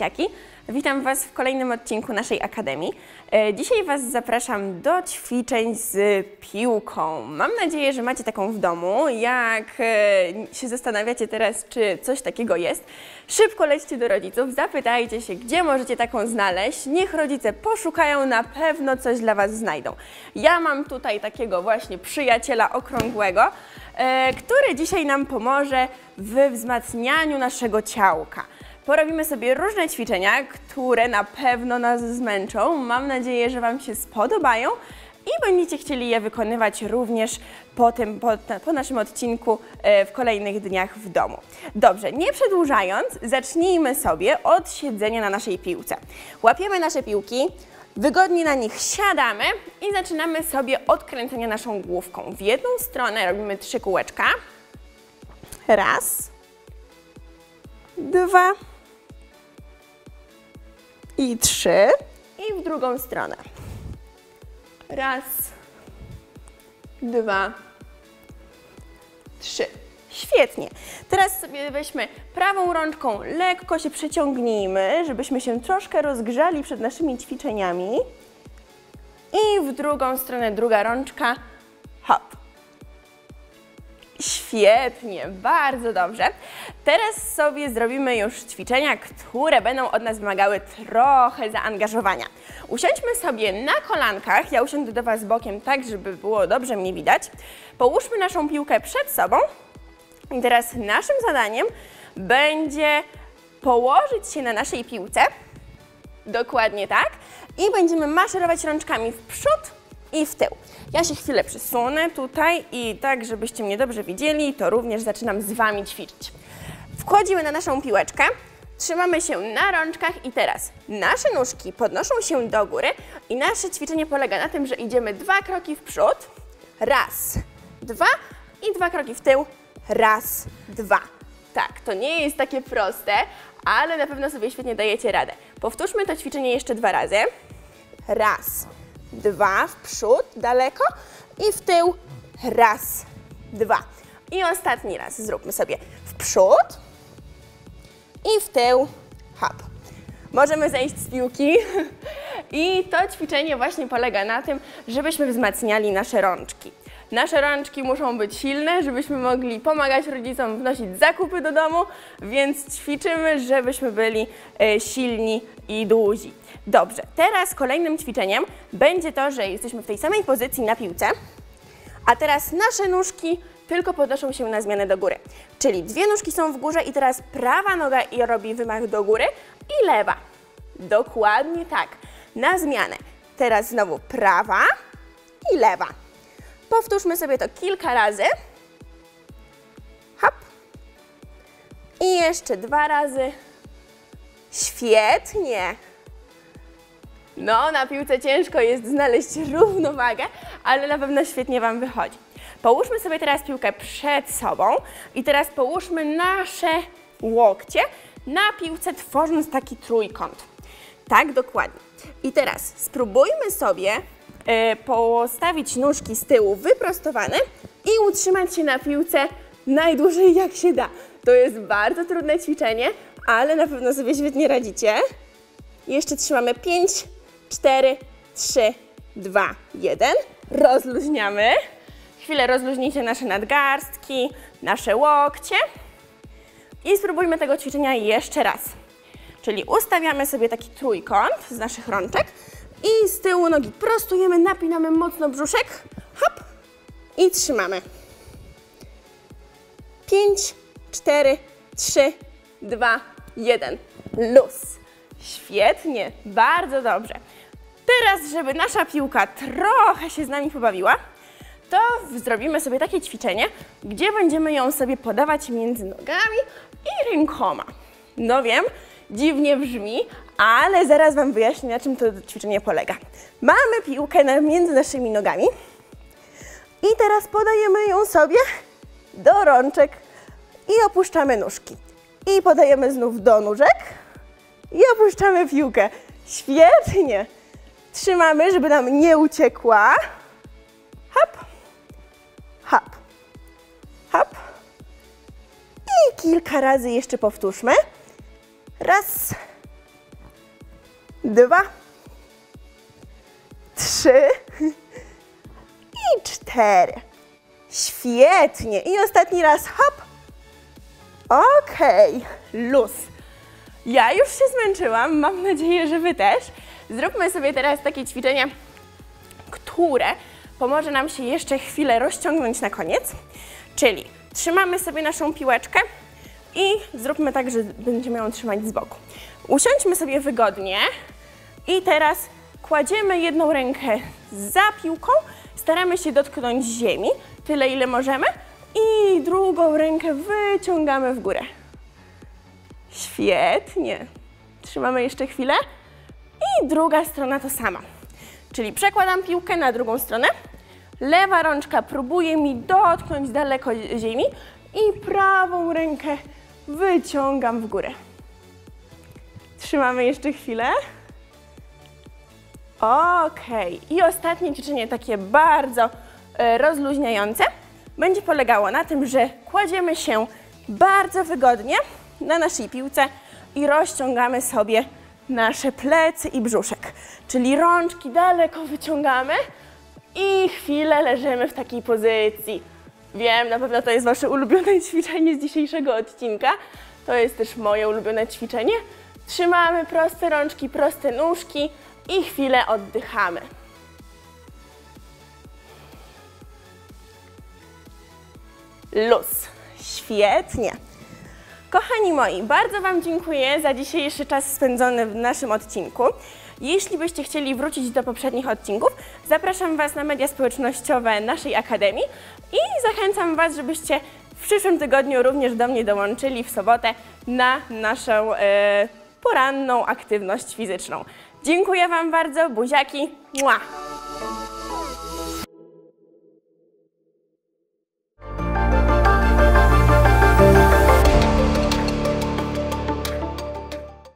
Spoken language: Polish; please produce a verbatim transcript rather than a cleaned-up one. dzieciaki! Witam Was w kolejnym odcinku naszej Akademii. Dzisiaj Was zapraszam do ćwiczeń z piłką. Mam nadzieję, że macie taką w domu. Jak się zastanawiacie teraz, czy coś takiego jest, szybko lećcie do rodziców, zapytajcie się, gdzie możecie taką znaleźć. Niech rodzice poszukają, na pewno coś dla Was znajdą. Ja mam tutaj takiego właśnie przyjaciela okrągłego, który dzisiaj nam pomoże w wzmacnianiu naszego ciałka. Porobimy sobie różne ćwiczenia, które na pewno nas zmęczą. Mam nadzieję, że Wam się spodobają i będziecie chcieli je wykonywać również po, tym, po, po naszym odcinku w kolejnych dniach w domu. Dobrze, nie przedłużając, zacznijmy sobie od siedzenia na naszej piłce. Łapiemy nasze piłki, wygodnie na nich siadamy i zaczynamy sobie od kręcenia naszą główką. W jedną stronę robimy trzy kółeczka. Raz, dwa i trzy. I w drugą stronę. Raz, dwa, trzy. Świetnie. Teraz sobie weźmy prawą rączką, lekko się przeciągnijmy, żebyśmy się troszkę rozgrzali przed naszymi ćwiczeniami. I w drugą stronę druga rączka. Hop. Świetnie, bardzo dobrze. Teraz sobie zrobimy już ćwiczenia, które będą od nas wymagały trochę zaangażowania. Usiądźmy sobie na kolankach, ja usiądę do Was bokiem tak, żeby było dobrze mnie widać. Połóżmy naszą piłkę przed sobą i teraz naszym zadaniem będzie położyć się na naszej piłce, dokładnie tak, i będziemy maszerować rączkami w przód i w tył. Ja się chwilę przesunę tutaj i tak, żebyście mnie dobrze widzieli, to również zaczynam z Wami ćwiczyć. Wchodzimy na naszą piłeczkę, trzymamy się na rączkach i teraz nasze nóżki podnoszą się do góry i nasze ćwiczenie polega na tym, że idziemy dwa kroki w przód, raz, dwa i dwa kroki w tył, raz, dwa. Tak, to nie jest takie proste, ale na pewno sobie świetnie dajecie radę. Powtórzmy to ćwiczenie jeszcze dwa razy. Raz, dwa, w przód, daleko i w tył, raz, dwa. I ostatni raz zróbmy sobie w przód i w tył, hop. Możemy zejść z piłki i to ćwiczenie właśnie polega na tym, żebyśmy wzmacniali nasze rączki. Nasze rączki muszą być silne, żebyśmy mogli pomagać rodzicom wnosić zakupy do domu, więc ćwiczymy, żebyśmy byli silni i duzi. Dobrze, teraz kolejnym ćwiczeniem będzie to, że jesteśmy w tej samej pozycji na piłce, a teraz nasze nóżki tylko podnoszą się na zmianę do góry. Czyli dwie nóżki są w górze i teraz prawa noga robi wymach do góry i lewa. Dokładnie tak, na zmianę. Teraz znowu prawa i lewa. Powtórzmy sobie to kilka razy. Hop. I jeszcze dwa razy. Świetnie. No, na piłce ciężko jest znaleźć równowagę, ale na pewno świetnie Wam wychodzi. Połóżmy sobie teraz piłkę przed sobą i teraz połóżmy nasze łokcie na piłce, tworząc taki trójkąt. Tak, dokładnie. I teraz spróbujmy sobie postawić nóżki z tyłu wyprostowane i utrzymać się na piłce najdłużej jak się da. To jest bardzo trudne ćwiczenie, ale na pewno sobie świetnie radzicie. Jeszcze trzymamy pięć, cztery, trzy, dwa, jeden. Rozluźniamy. Chwilę rozluźnijcie nasze nadgarstki, nasze łokcie. I spróbujmy tego ćwiczenia jeszcze raz. Czyli ustawiamy sobie taki trójkąt z naszych rączek i z tyłu nogi prostujemy, napinamy mocno brzuszek, hop, i trzymamy. pięć, cztery, trzy, dwa, jeden. Luz. Świetnie, bardzo dobrze. Teraz, żeby nasza piłka trochę się z nami pobawiła, to zrobimy sobie takie ćwiczenie, gdzie będziemy ją sobie podawać między nogami i rękoma. No wiem, dziwnie brzmi, ale zaraz Wam wyjaśnię, na czym to ćwiczenie polega. Mamy piłkę między naszymi nogami i teraz podajemy ją sobie do rączek i opuszczamy nóżki. I podajemy znów do nóżek i opuszczamy piłkę. Świetnie! Trzymamy, żeby nam nie uciekła. Hop, hop, hop. I kilka razy jeszcze powtórzmy. Raz, dwa, trzy i cztery. Świetnie. I ostatni raz, hop. Okej, luz. Ja już się zmęczyłam, mam nadzieję, że wy też. Zróbmy sobie teraz takie ćwiczenie, które pomoże nam się jeszcze chwilę rozciągnąć na koniec. Czyli trzymamy sobie naszą piłeczkę i zróbmy tak, że będziemy ją trzymać z boku. Usiądźmy sobie wygodnie i teraz kładziemy jedną rękę za piłką, staramy się dotknąć ziemi, tyle ile możemy i drugą rękę wyciągamy w górę. Świetnie. Trzymamy jeszcze chwilę i druga strona to samo. Czyli przekładam piłkę na drugą stronę, lewa rączka próbuje mi dotknąć daleko ziemi i prawą rękę wyciągam w górę. Trzymamy jeszcze chwilę. Okej. I ostatnie ćwiczenie, takie bardzo rozluźniające, będzie polegało na tym, że kładziemy się bardzo wygodnie na naszej piłce i rozciągamy sobie nasze plecy i brzuszek. Czyli rączki daleko wyciągamy i chwilę leżymy w takiej pozycji. Wiem, na pewno to jest wasze ulubione ćwiczenie z dzisiejszego odcinka. To jest też moje ulubione ćwiczenie. Trzymamy proste rączki, proste nóżki i chwilę oddychamy. Luz. Świetnie. Kochani moi, bardzo wam dziękuję za dzisiejszy czas spędzony w naszym odcinku. Jeśli byście chcieli wrócić do poprzednich odcinków, zapraszam was na media społecznościowe naszej Akademii i zachęcam was, żebyście w przyszłym tygodniu również do mnie dołączyli w sobotę na naszą e, poranną aktywność fizyczną. Dziękuję wam bardzo, buziaki, mua!